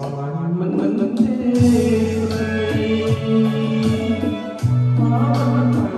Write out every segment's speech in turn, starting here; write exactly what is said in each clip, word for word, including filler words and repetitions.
Hãy subscribe cho kênh Ghiền Mì Gõ để không bỏ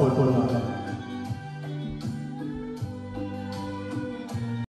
lỡ những video hấp dẫn.